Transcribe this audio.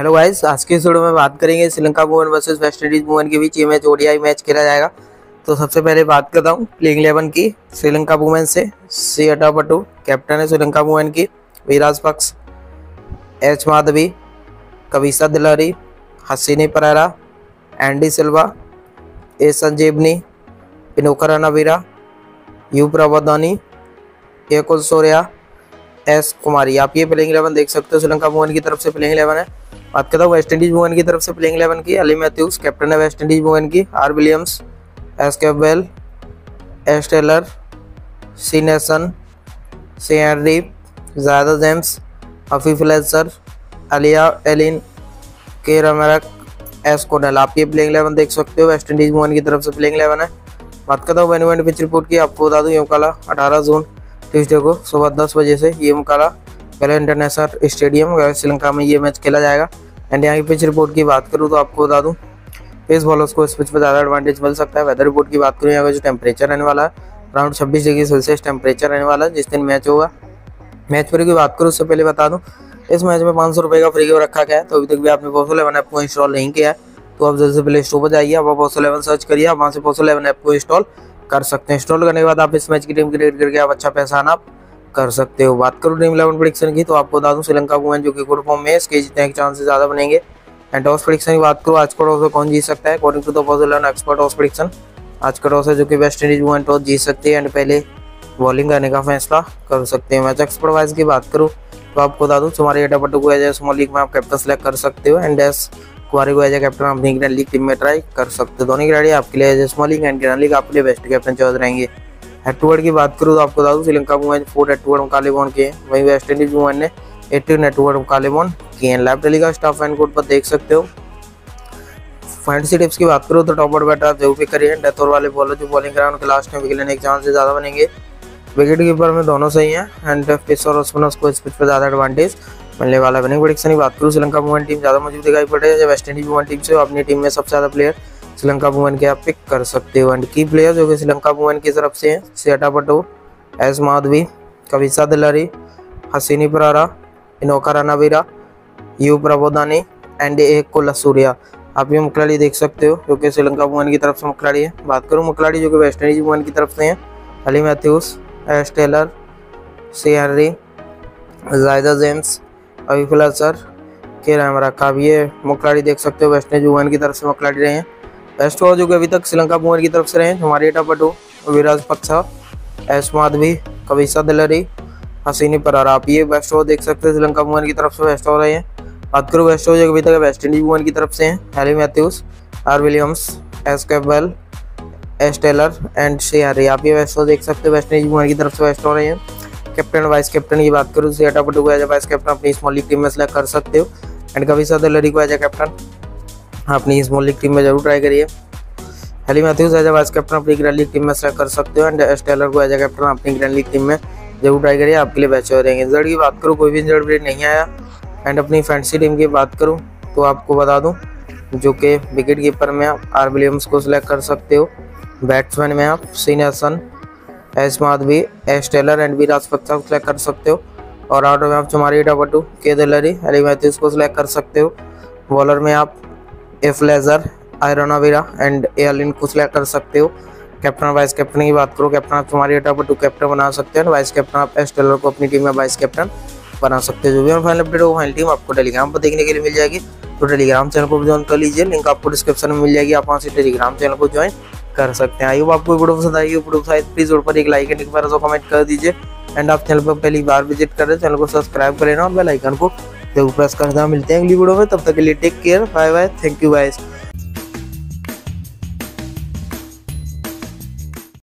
Hello guys, आज के इस वीडियो में बात करेंगे Sri Lanka women versus West Indies women के बीच ये मैच ओडीआई मैच खेला जाएगा। तो सबसे पहले बात करता हूँ प्लेइंग 11 की श्रीलंका वुमेन से। सी भटू कैप्टन है श्रीलंका वुमेन की, Viraj Paksha, H Madhavi, Kavisha Dilhari, Hasini Perera, Andy Silva, A Sanjeewani, पिनोकराना बीरा, यू प्रभाधानी, ए कोल, एस कुमारी। आप ये प्लेइंग 11 देख सकते हो। श्रीलंका वुमेन की तरफ से प्लेइंग 11 है। बात करता हूँ वेस्ट इंडीज वुमेन की तरफ से प्लेइंग 11 की। अली मैथ्यूज कैप्टन है वेस्ट इंडीज वुमेन की, R Williams, S केवेल, S Taylor, C Nation, C Zaida, James हफीफलेन, अलिया एलिन, के रमेरेक, एस कोडल। आप ये प्लेइंग 11 देख सकते हो। वेस्ट इंडीज वुमेन की तरफ से प्लेइंग 11 है। बात करता हूँ वेन पिच रिपोर्ट की। आपको बता दूँ ये मुकाबला 18 जून ट्यूजडे को सुबह 10 बजे से ये मुकाबला पहले इंटरनेशनल स्टेडियम श्रीलंका में ये मैच खेला जाएगा। एंड यहाँ की पिच रिपोर्ट की बात करूँ तो आपको बता दूँ पेस बॉलर्स को इस पिच पर ज़्यादा एडवांटेज मिल सकता है। वेदर रिपोर्ट की बात करूँ, यहाँ का जो टेम्परेचर रहने वाला है अराउंड 26 डिग्री सेल्सियस टेम्परेचर रहने वाला है जिस दिन मैच होगा। मैच पर की बात करूँ उससे पहले बता दूँ इस मैच में 500 रुपये का फ्री गिव रखा गया है। तो अभी तक भी आपने Possible11 ऐप को इंस्टॉल नहीं किया है तो आप जल्द से प्ले स्टोर पर जाइए, आप Possible11 सर्च करिए, आप वहाँ से Possible11 ऐप को इंस्टॉल कर सकते हैं। इंस्टॉल करने के बाद आप इस मैच की टीम क्रिएट करके आप अच्छा पैसा आप कर सकते हो। बात करूँ ड्रीम11 प्रेडिक्शन की तो आपको बता दूँ श्रीलंका वुमेन जो कि गुड फॉर्म में है इसके जितने के चांसेस ज़्यादा बनेंगे। एंड टॉस प्रेडिक्शन की बात करूँ, आज का टॉस कौन जीत सकता है according to the Possible11 expert toss prediction. आज का टॉस है जो कि वेस्ट इंडीज वुमेन टॉस जीत सकती है एंड पहले बॉलिंग करने का फैसला कर सकते हैं। मैच एक्सपर्ट वाइज की बात करूँ तो आपको बता दूँ तुम्हारी एटा पट्टू को एज ए स्मॉल लीग में आप कैप्टन सेलेक्ट कर सकते हो एंड एस कुमारी को एज ए कैप्टन आप ग्रैंड लीग टीम में ट्राई कर सकते हो। दोनों खिलाड़ी आपके लिए as a small league and grand league आपके लिए बेस्ट कैप्टन चॉइस रहेंगे। हेड टू हेड की बात करूँ तो आपको बता दूँ Sri Lanka women 4 head to head मुकाबले वॉन किए, वहीं वेस्ट इंडीज वुमेन ने 18 हेड टू हेड मुकाबले वॉन किए। लाइव टेली का स्टाफ एंड कोड पर देख सकते हो। फैंटेसी टिप्स की बात करूँ तो टॉप ऑर्डर बैटर जरूर पे करिए। डेथ ओवर वाले बॉलर जो बॉलिंग कराए उनके लास्ट में विकेट लेने के चांसेस ज़्यादा बनेंगे। विकेट कीपर में दोनों सही हैं एंड पिच और स्पिनर्स को इस पिच पर ज़्यादा एडवांटेज मिलने वाला है। बनिंग प्रेडिक्शन की बात करूँ श्रीलंका वुमेन टीम ज़्यादा मजबूत दिखाई पड़ रही है। जब वेस्ट इंडीज वुमेन टीम से अपनी टीम में सबसे ज़्यादा प्लेयर श्रीलंका वुमेन के आप पिक कर सकते हो। एंड की प्लेयर जो कि श्रीलंका वुमेन की तरफ से हैं सेटा पटो, एस माधवी, कविशा दिलहरी, हसीनी परारा, पिनोकराना बीरा, यू प्रभाधानी एंड ए कोल। आप ये मुखिलाड़ी देख सकते हो जो कि श्रीलंका वुमेन की तरफ से मुखिलाड़ी है। बात करूँ मुखिलाड़ी जो कि वेस्ट इंडीज वुमेन की तरफ से हैं Hayley Matthews, S Taylor, C Zaida, James अविफला sir, के रामरेक। आप ये मुखिलाड़ी देख सकते हो वेस्ट इंडीज वुमेन की तरफ से मुखिलाड़ी रहे हैं। बेस्ट ओवर जो कि अभी तक श्रीलंका वुमेन की तरफ से रहे हैं हमारे एटा पटू, विराज पक्षा, एस माधवी, कविशा दिलहरी, हसीनी परारा। आप ये बेस्ट ओवर देख सकते हो श्रीलंका वुमेन की तरफ से बेस्ट ओवर रहे हैं। बात करूँ वेस्ट ओवर जो अभी तक वेस्ट इंडीज वुमेन की तरफ से हैं Hayley Matthews, R Williams, S केवेल, S Taylor and C. आप ये वेस्ट ओवर देख सकते हो वेस्ट इंडीज वुमेन की तरफ से वेस्ट ओवर रहे हैं। कैप्टन वाइस कैप्टन की बात करूँ से एटा पटू को एज ए वाइस कैप्टन अपनी स्मॉल लीग टीम में सेलेक्ट कर सकते हो एंड कविशा दिलहरी को एज ए कैप्टन अपनी स्मॉल लीग टीम में जरूर ट्राई करिए। Hayley Matthews as a vice captain अपनी ग्रैंड लीग टीम में सेलेक्ट कर सकते हो एंड एस टेलर को एज ए कैप्टन अपनी ग्रैंड लीग टीम में जरूर ट्राई करिए। आपके लिए बेस्ट ओवर रहेंगे। इंजर्ड की बात करूँ कोई भी इंजर्ड प्लेयर नहीं आया। एंड अपनी फैंटेसी टीम की बात करूँ तो आपको बता दूँ जो कि विकेट कीपर में आप आर विलियम्स को सिलेक्ट कर सकते हो, बैट्समैन में आप C Nation, S Madhavi, S Taylor and Viraj Paksha को सिलेक्ट कर सकते हो और आउट में आप तुम्हारी Athapaththu, K Dilhari, Hayley Matthews को सिलेक्ट कर सकते हो। बॉलर में आप ए फ्लेजर, आयरना वीरा एंड ए अलिन को सिलेक्ट कर सकते हो। कैप्टन वाइस कैप्टन की बात करो, कैप्टन आप तुम्हारी एटा पटू कैप्टन बना सकते हो एंड वाइस कैप्टन आप एस टेलर को अपनी टीम में वाइस कैप्टन बना सकते हो। जो भी फाइनल अपडेट हो फाइनल टीम आपको टेलीग्राम पर देखने के लिए मिल जाएगी तो टेलीग्राम चैनल को ज्वाइन कर लीजिए। लिंक आपको डिस्क्रिप्शन में मिल जाएगी, आप वहाँ से टेलीग्राम चैनल को ज्वाइन कर सकते हैं। आई होप आपको वीडियो पसंद आई। वीडियो पसंद आए प्लीज ऊपर एक लाइक एंड कमेंट कर दीजिए। एंड आप चैनल पर पहली बार विजिट कर रहे हैं चैनल को सब्सक्राइब कर लेना और बेल आइकन को जरूर प्रेस कर देना। मिलते हैं अगली वीडियो में, तब तक के लिए take care, bye bye, thank you guys.